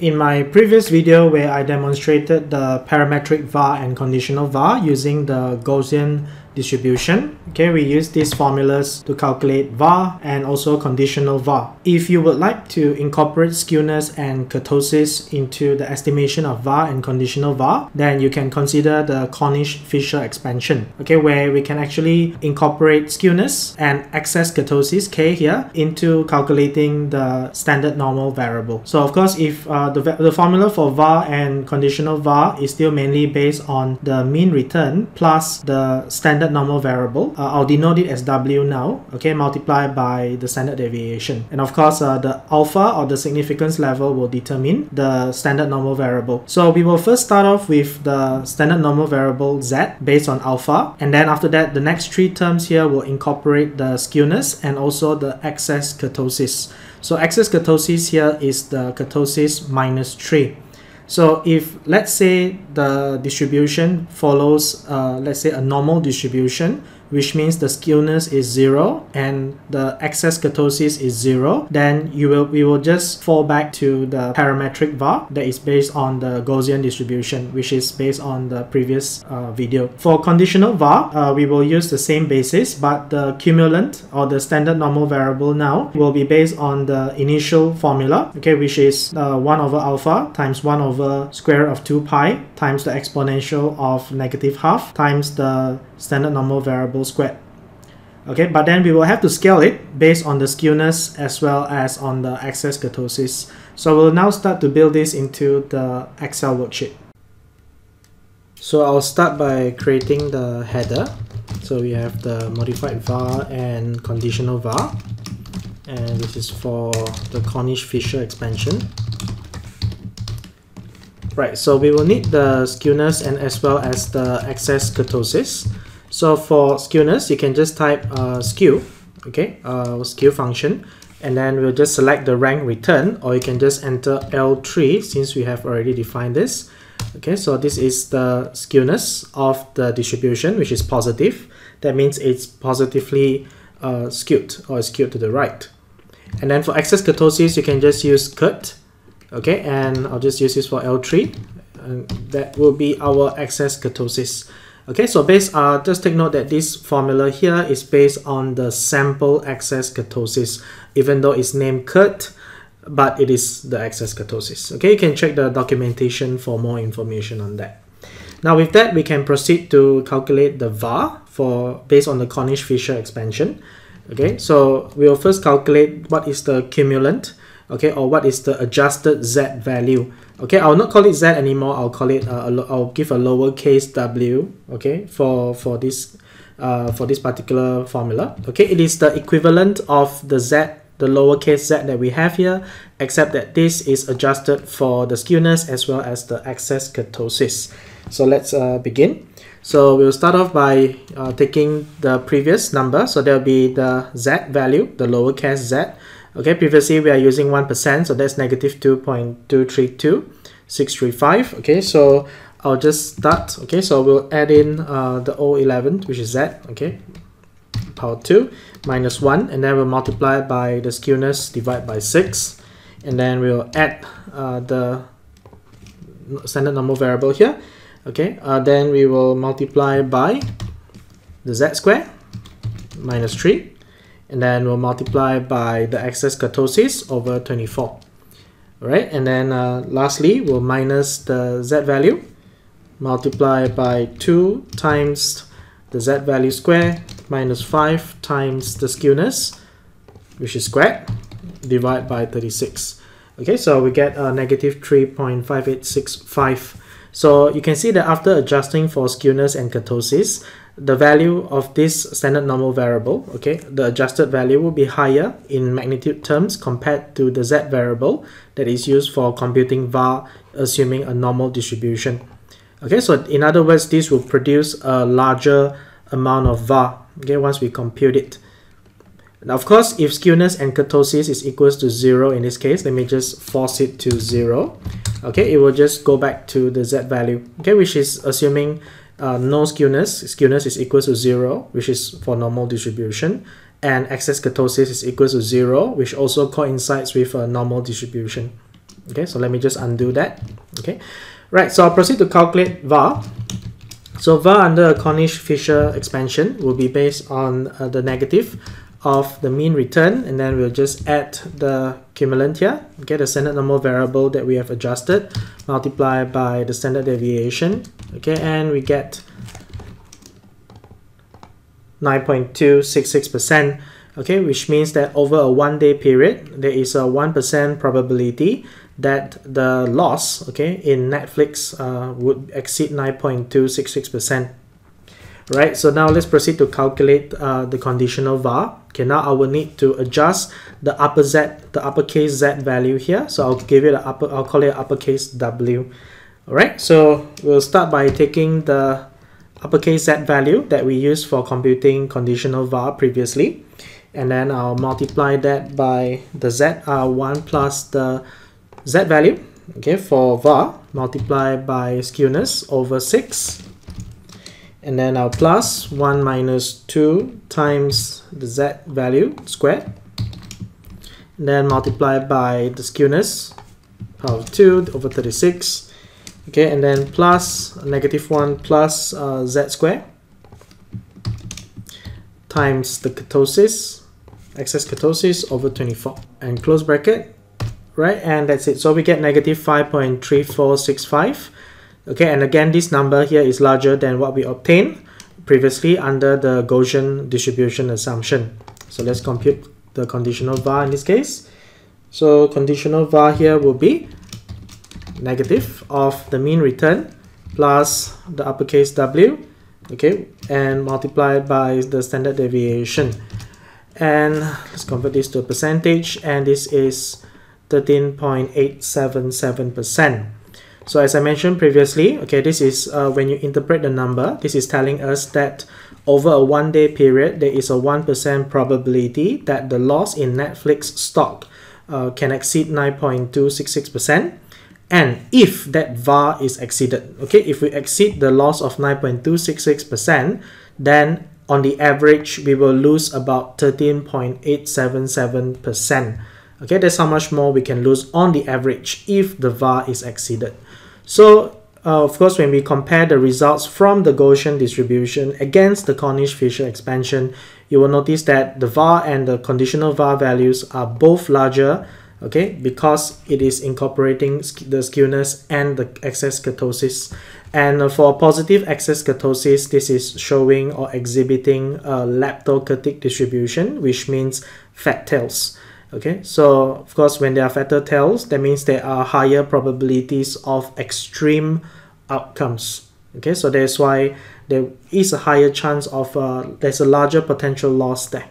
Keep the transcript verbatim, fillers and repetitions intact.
In my previous video where I demonstrated the parametric V A R and conditional V A R using the Gaussian distribution, okay, we use these formulas to calculate V A R and also conditional V A R. If you would like to incorporate skewness and kurtosis into the estimation of V A R and conditional V A R, then you can consider the Cornish Fisher expansion, okay, where we can actually incorporate skewness and excess kurtosis K here into calculating the standard normal variable. So of course, if uh, the, the formula for V A R and conditional V A R is still mainly based on the mean return plus the standard normal variable. Uh, I'll denote it as W now, okay, multiplied by the standard deviation. And of course, uh, the alpha or the significance level will determine the standard normal variable. So we will first start off with the standard normal variable Z based on alpha. And then after that, the next three terms here will incorporate the skewness and also the excess kurtosis. So excess kurtosis here is the kurtosis minus three. So if, let's say, the distribution follows, uh, let's say, a normal distribution, which means the skewness is zero and the excess kurtosis is zero, then you will we will just fall back to the parametric V A R that is based on the Gaussian distribution, which is based on the previous uh, video. For conditional V A R, uh, we will use the same basis, but the cumulant or the standard normal variable now will be based on the initial formula, okay, which is uh, one over alpha times one over square root of two pi times the exponential of negative half times the standard normal variable squared. Okay, but then we will have to scale it based on the skewness as well as on the excess kurtosis. So we'll now start to build this into the Excel worksheet. So I'll start by creating the header. So we have the modified V A R and conditional V A R, and this is for the Cornish Fisher expansion. Right, so we will need the skewness and as well as the excess kurtosis. So for skewness, you can just type uh, skew, okay, uh, skew function, and then we'll just select the rank return, or you can just enter L three since we have already defined this. Okay, so this is the skewness of the distribution, which is positive. That means it's positively uh, skewed or skewed to the right. And then for excess kurtosis, you can just use KURT, okay, and I'll just use this for L three, and that will be our excess kurtosis. Okay, so based, uh, just take note that this formula here is based on the sample excess kurtosis, even though it's named KURT, but it is the excess kurtosis. Okay, you can check the documentation for more information on that. Now with that, we can proceed to calculate the V A R for based on the Cornish Fisher expansion. Okay, so we will first calculate what is the cumulant, okay, or what is the adjusted Z value. Okay, I'll not call it Z anymore. I'll call it, uh, I'll give a lowercase w, okay, for, for, this, uh, for this particular formula. Okay, it is the equivalent of the Z, the lowercase z that we have here, except that this is adjusted for the skewness as well as the excess kurtosis. So let's uh, begin. So we'll start off by uh, taking the previous number. So there'll be the Z value, the lowercase z. Okay, previously we are using one percent, so that's negative two point two three two six three five. Okay, so I'll just start. Okay, so we'll add in uh, the O eleven, which is Z, okay, power two, minus one, and then we'll multiply by the skewness, divide by six, and then we'll add uh, the standard normal variable here. Okay, uh, then we will multiply by the Z square, minus three. And then we'll multiply by the excess kurtosis over twenty-four. Alright, and then uh, lastly, we'll minus the Z value, multiply by two times the Z value square, minus five times the skewness, which is squared, divide by thirty-six. Okay, so we get a negative three point five eight six five. So you can see that after adjusting for skewness and kurtosis, the value of this standard normal variable, okay, the adjusted value will be higher in magnitude terms compared to the Z variable that is used for computing V A R, assuming a normal distribution. Okay, so in other words, this will produce a larger amount of V A R, okay, once we compute it. Now, of course, if skewness and kurtosis is equals to zero in this case, let me just force it to zero. Okay, it will just go back to the Z value, okay, which is assuming uh, no skewness. Skewness is equals to zero, which is for normal distribution, and excess kurtosis is equals to zero, which also coincides with a normal distribution. Okay, so let me just undo that. Okay, right, so I'll proceed to calculate V A R. So V A R under a Cornish Fisher expansion will be based on uh, the negative of the mean return, and then we'll just add the cumulant here, okay, the standard normal variable that we have adjusted, multiplied by the standard deviation, okay, and we get nine point two six six percent, okay, which means that over a one day period, there is a one percent probability that the loss, okay, in Netflix uh, would exceed nine point two six six percent. Right, so now let's proceed to calculate uh, the conditional V A R. Okay, now I will need to adjust the upper Z, the uppercase Z value here. So I'll give it an upper, I'll call it uppercase W. All right, so we'll start by taking the uppercase Z value that we used for computing conditional V A R previously. And then I'll multiply that by the Z R one plus the Z value, okay, for V A R, multiplied by skewness over six. And then I'll plus one minus two times the Z value squared, and then multiply by the skewness of two over thirty-six, okay, and then plus negative one plus uh, Z squared times the kurtosis, excess kurtosis over twenty-four, and close bracket, right, and that's it. So we get negative five point three four six five. Okay, and again, this number here is larger than what we obtained previously under the Gaussian distribution assumption. So let's compute the conditional V A R in this case. So conditional V A R here will be negative of the mean return plus the uppercase W, okay, and multiplied by the standard deviation. And let's convert this to a percentage, and this is thirteen point eight seven seven percent. So as I mentioned previously, okay, this is uh, when you interpret the number, this is telling us that over a one day period, there is a one percent probability that the loss in Netflix stock uh, can exceed nine point two six six percent. And if that V A R is exceeded, okay, if we exceed the loss of nine point two six six percent, then on the average, we will lose about thirteen point eight seven seven percent. Okay, that's how much more we can lose on the average if the V A R is exceeded. So, uh, of course, when we compare the results from the Gaussian distribution against the Cornish Fisher expansion, you will notice that the V A R and the conditional V A R values are both larger, okay, because it is incorporating the skewness and the excess kurtosis. And uh, for positive excess kurtosis, this is showing or exhibiting a leptokurtic distribution, which means fat tails. Okay, so of course, when there are fatter tails, that means there are higher probabilities of extreme outcomes. Okay, so that's why there is a higher chance of, uh, there's a larger potential loss there.